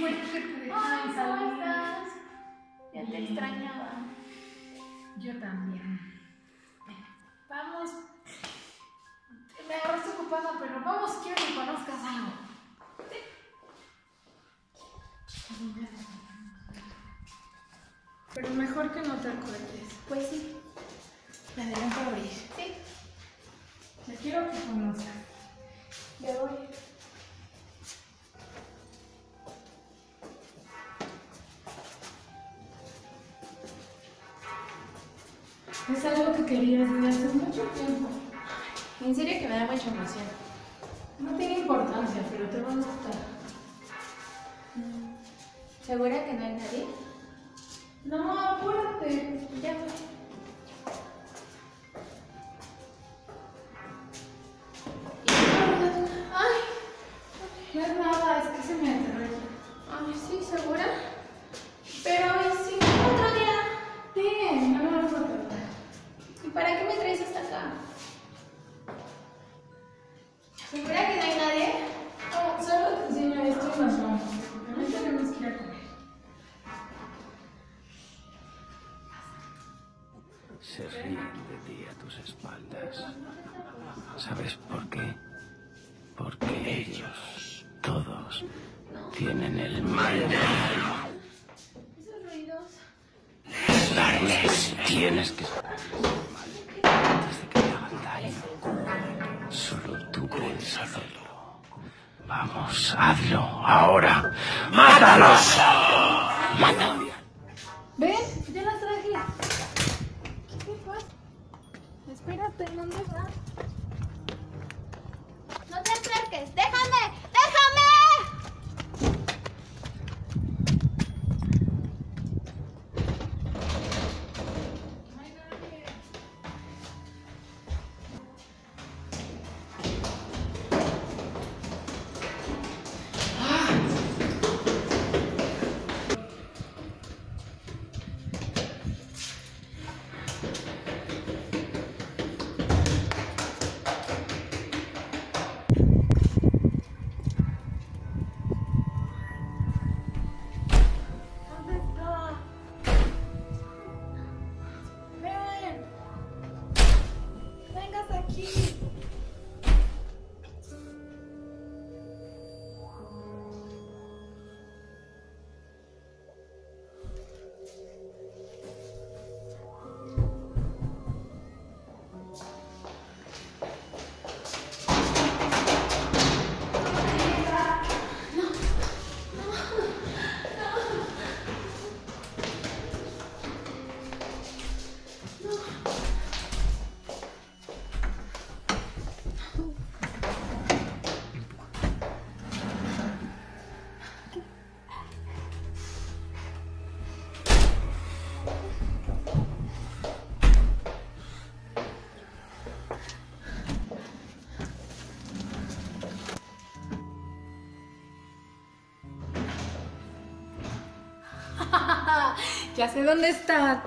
Ay, ¿cómo estás? Ya te extrañaba. Yo también. Vamos. Me agarraste ocupada, pero vamos, quiero que conozcas algo. ¿Sí? Pero mejor que no te acuerdes. Pues sí. Me adelanto a abrir. Sí. Te quiero que conozcas. Ya voy. Es algo que quería desde hace mucho tiempo. En serio que me da mucha emoción. No tiene importancia, pero te va a gustar. ¿Segura que no hay nadie? No, apúrate. Ya voy. Ay, no es nada, es que se me atrae. Ay, sí, ¿segura? Pero sí, otro día. Ten, no me vas a tratar. ¿Y para qué me traes hasta acá? ¿Segura que no hay nadie? No, solo te enseño esto y nos vamos. También tenemos que ir a comer. Se ríen de ti a tus espaldas. ¿Sabes por qué? Porque ellos, todos, tienen el mal del alma. ¿Esos ruidos? Darles, tienes que sacarles el mal antes de que te hagan daño. Solo tú puedes hacerlo. Vamos, hazlo ahora. ¡Mátalos! ¡Mátalos! ¿Ves? Ya las traje. ¿Qué pasa? Espérate, ¿dónde vas? ¡No te acerques! ¡Déjame! ¡Déjame! Ay, ya sé dónde está.